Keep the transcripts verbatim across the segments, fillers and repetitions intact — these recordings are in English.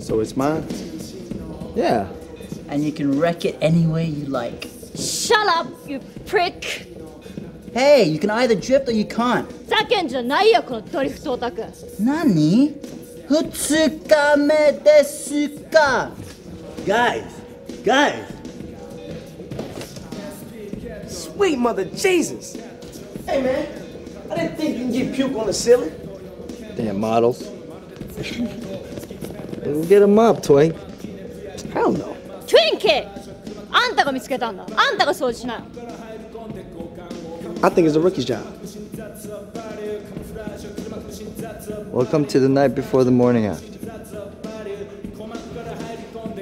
So it's mine? Yeah. And you can wreck it any way you like. Shut up, you prick! Hey, you can either drift or you can't. Nani? Futsukame desu ka? Guys, guys! Sweet mother Jesus! Hey man, I didn't think you can get puke on the ceiling. Damn models. We'll get him up, Twink. Hell no. Twink! I think it's a rookie's job. Welcome to the night before the morning after.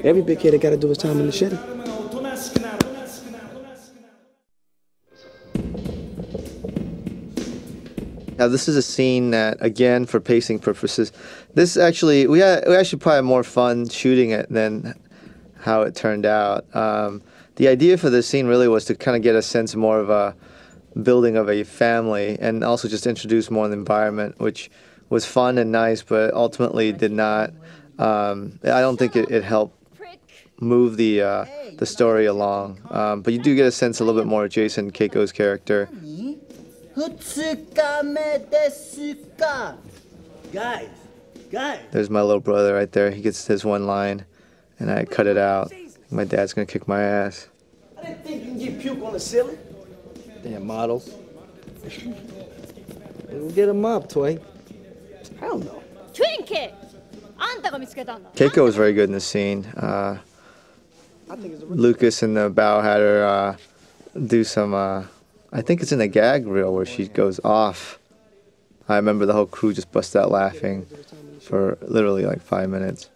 Every big kid gotta do his time in the shitty. Now this is a scene that, again, for pacing purposes, this actually we had, we actually probably had more fun shooting it than how it turned out. Um, the idea for this scene really was to kind of get a sense more of a building of a family, and also just introduce more of the environment, which was fun and nice, but ultimately did not. Um, I don't think it, it helped move the uh, the story along, um, but you do get a sense a little bit more of Jason, Keiko's character. Guys, guys. There's my little brother right there. He gets his one line, and I cut it out. My dad's gonna kick my ass. I didn't think you can get puke on the ceiling. Damn models. We'll get him up, Twink. Hell no. Twinkie. Keiko was very good in this scene. Uh, Lucas and the Bow had her uh, do some. Uh, I think it's in the gag reel where she goes off. I remember the whole crew just bust out laughing for literally like five minutes.